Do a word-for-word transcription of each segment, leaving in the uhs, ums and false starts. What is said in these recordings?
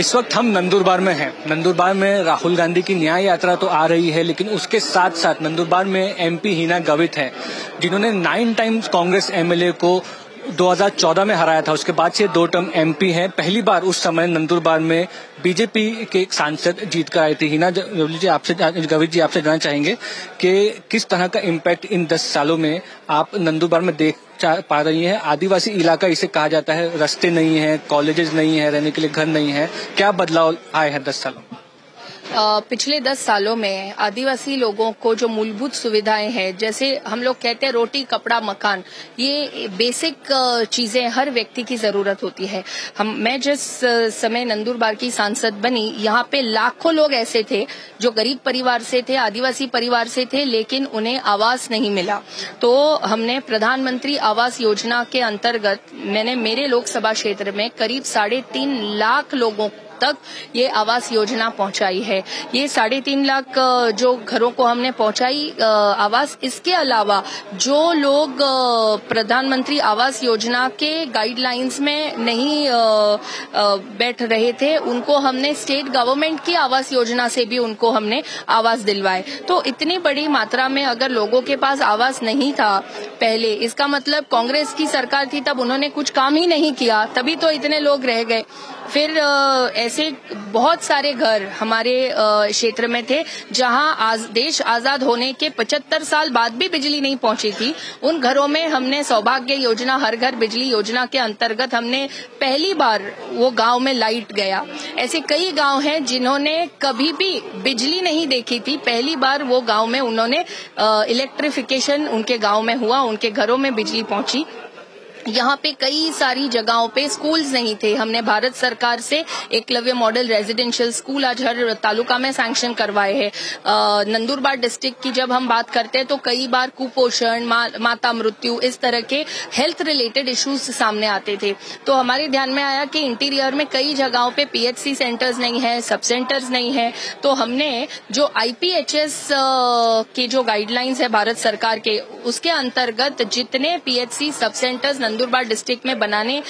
इस वक्त हम नंदुरबार में हैं। नंदुरबार में राहुल गांधी की न्याय यात्रा तो आ रही है, लेकिन उसके साथ साथ नंदुरबार में एमपी हीना गवित हैं, जिन्होंने नाइन टाइम्स कांग्रेस एमएलए को दो हज़ार चौदह में हराया था। उसके बाद से दो टर्म एमपी हैं। पहली बार उस समय नंदुरबार में बीजेपी के एक सांसद जीत कर आए थे। हीना जी आपसे गवित जी आपसे जानना चाहेंगे कि किस तरह का इम्पैक्ट इन दस सालों में आप नंदुरबार में देख पा रही हैं। आदिवासी इलाका इसे कहा जाता है, रास्ते नहीं है, कॉलेजेस नहीं है, रहने के लिए घर नहीं है। क्या बदलाव आए हैं दस सालों में? पिछले दस सालों में आदिवासी लोगों को जो मूलभूत सुविधाएं हैं, जैसे हम लोग कहते हैं रोटी कपड़ा मकान, ये बेसिक चीजें हर व्यक्ति की जरूरत होती है। हम मैं जिस समय नंदुरबार की सांसद बनी, यहाँ पे लाखों लोग ऐसे थे जो गरीब परिवार से थे, आदिवासी परिवार से थे, लेकिन उन्हें आवास नहीं मिला। तो हमने प्रधानमंत्री आवास योजना के अंतर्गत मैंने मेरे लोकसभा क्षेत्र में करीब साढ़े तीन लाख लोगों तक ये आवास योजना पहुंचाई है। ये साढ़े तीन लाख जो घरों को हमने पहुंचाई आवास, इसके अलावा जो लोग प्रधानमंत्री आवास योजना के गाइडलाइंस में नहीं बैठ रहे थे, उनको हमने स्टेट गवर्नमेंट की आवास योजना से भी उनको हमने आवास दिलवाए। तो इतनी बड़ी मात्रा में अगर लोगों के पास आवास नहीं था पहले, इसका मतलब कांग्रेस की सरकार थी तब उन्होंने कुछ काम ही नहीं किया, तभी तो इतने लोग रह गए। फिर ऐसे बहुत सारे घर हमारे क्षेत्र में थे जहां आज देश आजाद होने के पचहत्तर साल बाद भी बिजली नहीं पहुंची थी। उन घरों में हमने सौभाग्य योजना, हर घर बिजली योजना के अंतर्गत हमने पहली बार वो गांव में लाइट गया। ऐसे कई गांव हैं जिन्होंने कभी भी बिजली नहीं देखी थी, पहली बार वो गांव में उन्होंने इलेक्ट्रिफिकेशन उनके गांव में हुआ, उनके घरों में बिजली पहुंची। यहाँ पे कई सारी जगहों पे स्कूल्स नहीं थे। हमने भारत सरकार से एकलव्य मॉडल रेजिडेंशियल स्कूल आज हर तालुका में सैंक्शन करवाए हैं। नंदुरबार डिस्ट्रिक्ट की जब हम बात करते हैं तो कई बार कुपोषण, मा, माता मृत्यु, इस तरह के हेल्थ रिलेटेड इश्यूज सामने आते थे। तो हमारे ध्यान में आया कि इंटीरियर में कई जगहों पे पीएचसी सेंटर्स नहीं है, सब सेंटर्स नहीं है। तो हमने जो आईपीएचएस के जो गाइडलाइंस है भारत सरकार के, उसके अंतर्गत जितने पीएचसी सब सेंटर्स नंदुरबार डिस्ट्रिक्ट में बनाने आ,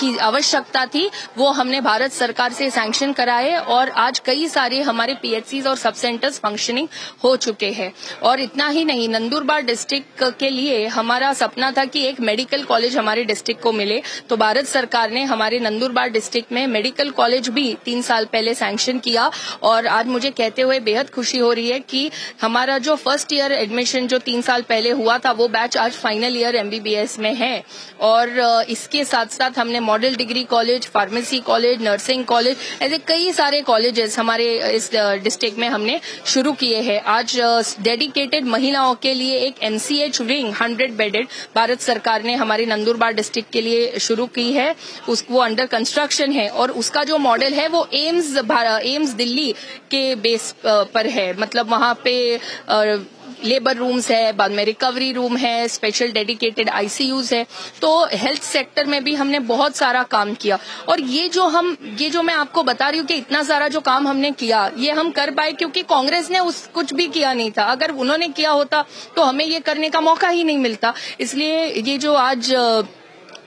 की आवश्यकता थी, वो हमने भारत सरकार से सैंक्शन कराए और आज कई सारे हमारे पीएचसीज और सब सेंटर्स फंक्शनिंग हो चुके हैं। और इतना ही नहीं, नंदुरबार डिस्ट्रिक्ट के लिए हमारा सपना था कि एक मेडिकल कॉलेज हमारे डिस्ट्रिक्ट को मिले, तो भारत सरकार ने हमारे नंदुरबार डिस्ट्रिक्ट में मेडिकल कॉलेज भी तीन साल पहले सैंक्शन किया। और आज मुझे कहते हुए बेहद खुशी हो रही है कि हमारा जो फर्स्ट ईयर एडमिशन जो तीन साल पहले हुआ था, वो बैच आज फाइनल ईयर एमबीबीएस में है। और इसके साथ साथ हमने model degree college, pharmacy college, nursing college, ऐसे कई सारे कॉलेजेस हमारे इस डिस्ट्रिक्ट में हमने शुरू किए हैं। आज डेडिकेटेड महिलाओं के लिए एक MCH wing hundred bedded Bharat सरकार ने हमारे नंदुरबार डिस्ट्रिक्ट के लिए शुरू की है, उसको अंडर कंस्ट्रक्शन है। और उसका जो मॉडल है वो एम्स एम्स दिल्ली के बेस पर है, मतलब वहां पे लेबर रूम्स है, बाद में रिकवरी रूम है, स्पेशल डेडिकेटेड आईसीयूज है। तो हेल्थ सेक्टर में भी हमने बहुत सारा काम किया। और ये जो हम ये जो मैं आपको बता रही हूँ कि इतना सारा जो काम हमने किया, ये हम कर पाए क्योंकि कांग्रेस ने उस कुछ भी किया नहीं था। अगर उन्होंने किया होता तो हमें ये करने का मौका ही नहीं मिलता। इसलिए ये जो आज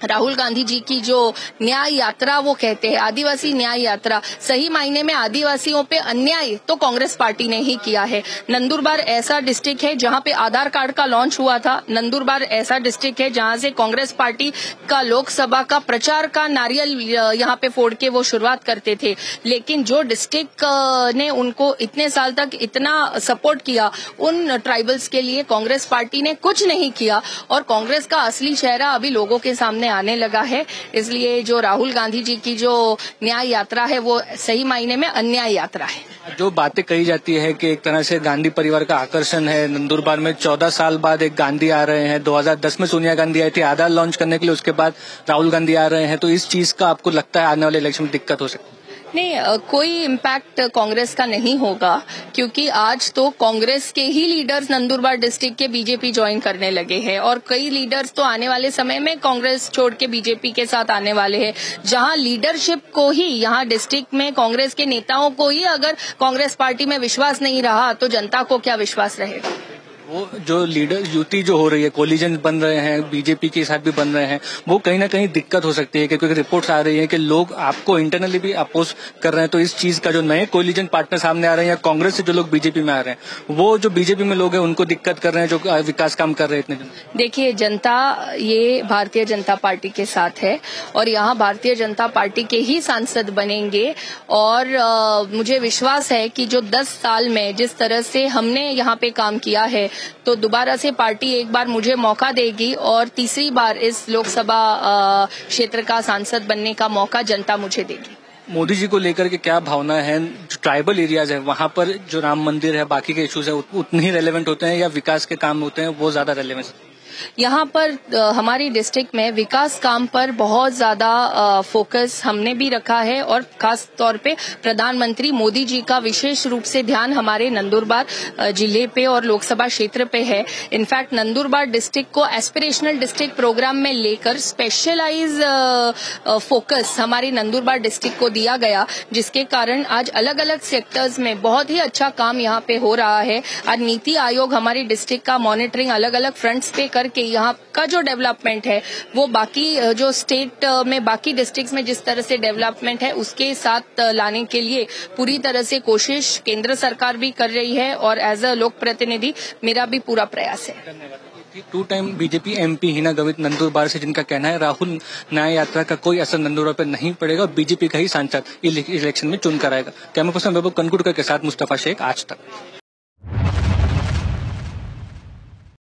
राहुल गांधी जी की जो न्याय यात्रा वो कहते हैं आदिवासी न्याय यात्रा, सही मायने में आदिवासियों पे अन्याय तो कांग्रेस पार्टी ने ही किया है। नंदुरबार ऐसा डिस्ट्रिक्ट है जहां पे आधार कार्ड का लॉन्च हुआ था। नंदुरबार ऐसा डिस्ट्रिक्ट है जहां से कांग्रेस पार्टी का लोकसभा का प्रचार का नारियल यहाँ पे फोड़ के वो शुरुआत करते थे, लेकिन जो डिस्ट्रिक्ट ने उनको इतने साल तक इतना सपोर्ट किया, उन ट्राइबल्स के लिए कांग्रेस पार्टी ने कुछ नहीं किया। और कांग्रेस का असली चेहरा अभी लोगों के सामने आने लगा है। इसलिए जो राहुल गांधी जी की जो न्याय यात्रा है वो सही मायने में अन्याय यात्रा है। जो बातें कही जाती है कि एक तरह से गांधी परिवार का आकर्षण है, नंदुरबार में चौदह साल बाद एक गांधी आ रहे हैं। दो हज़ार दस में सोनिया गांधी आई थी आधार लॉन्च करने के लिए, उसके बाद राहुल गांधी आ रहे हैं। तो इस चीज का आपको लगता है आने वाले इलेक्शन में दिक्कत हो सकती है? नहीं, कोई इम्पैक्ट कांग्रेस का नहीं होगा क्योंकि आज तो कांग्रेस के ही लीडर्स नंदुरबार डिस्ट्रिक्ट के बीजेपी ज्वाइन करने लगे हैं। और कई लीडर्स तो आने वाले समय में कांग्रेस छोड़ के बीजेपी के साथ आने वाले हैं। जहां लीडरशिप को ही, यहां डिस्ट्रिक्ट में कांग्रेस के नेताओं को ही अगर कांग्रेस पार्टी में विश्वास नहीं रहा तो जनता को क्या विश्वास रहेगा। वो जो लीडर युति जो हो रही है, कोलिजन बन रहे हैं, बीजेपी के साथ भी बन रहे हैं, वो कहीं ना कहीं दिक्कत हो सकती है क्योंकि रिपोर्ट्स आ रही है कि लोग आपको इंटरनली भी अपोज कर रहे हैं। तो इस चीज का जो नए कोलिजन पार्टनर सामने आ रहे हैं या कांग्रेस से जो लोग बीजेपी में आ रहे हैं, वो जो बीजेपी में लोग हैं उनको दिक्कत कर रहे हैं जो विकास काम कर रहे हैं इतने दिन। देखिए, जनता ये भारतीय जनता पार्टी के साथ है और यहाँ भारतीय जनता पार्टी के ही सांसद बनेंगे और आ, मुझे विश्वास है कि जो दस साल में जिस तरह से हमने यहाँ पे काम किया है तो दोबारा से पार्टी एक बार मुझे मौका देगी और तीसरी बार इस लोकसभा क्षेत्र का सांसद बनने का मौका जनता मुझे देगी। मोदी जी को लेकर के क्या भावना है? जो ट्राइबल एरियाज है वहाँ पर जो राम मंदिर है, बाकी के इश्यूज है उतने ही रेलेवेंट होते हैं या विकास के काम होते हैं वो ज्यादा रेलेवेंट है? यहाँ पर हमारी डिस्ट्रिक्ट में विकास काम पर बहुत ज्यादा फोकस हमने भी रखा है और खास तौर पे प्रधानमंत्री मोदी जी का विशेष रूप से ध्यान हमारे नंदुरबार जिले पे और लोकसभा क्षेत्र पे है। इनफैक्ट नंदुरबार डिस्ट्रिक्ट को एस्पिरेशनल डिस्ट्रिक्ट प्रोग्राम में लेकर स्पेशलाइज फोकस हमारे नंदुरबार डिस्ट्रिक्ट को दिया गया, जिसके कारण आज अलग अलग सेक्टर्स में बहुत ही अच्छा काम यहाँ पे हो रहा है। आज नीति आयोग हमारे डिस्ट्रिक्ट का मॉनिटरिंग अलग अलग फ्रंट्स पे करके यहाँ का जो डेवलपमेंट है वो बाकी जो स्टेट में बाकी डिस्ट्रिक्ट्स में जिस तरह से डेवलपमेंट है उसके साथ लाने के लिए पूरी तरह से कोशिश केंद्र सरकार भी कर रही है और एज अ लोक प्रतिनिधि मेरा भी पूरा प्रयास है। Two time BJP MP Heena Gavit Nandurbar से, जिनका कहना है राहुल न्याय यात्रा का कोई असर नंदुरबार पर नहीं पड़ेगा और बीजेपी का ही सांसद इलेक्शन में चुन कराएगा। कैमरा पर्सन वैभव कनकुड़े के साथ मुस्तफा शेख, आज तक।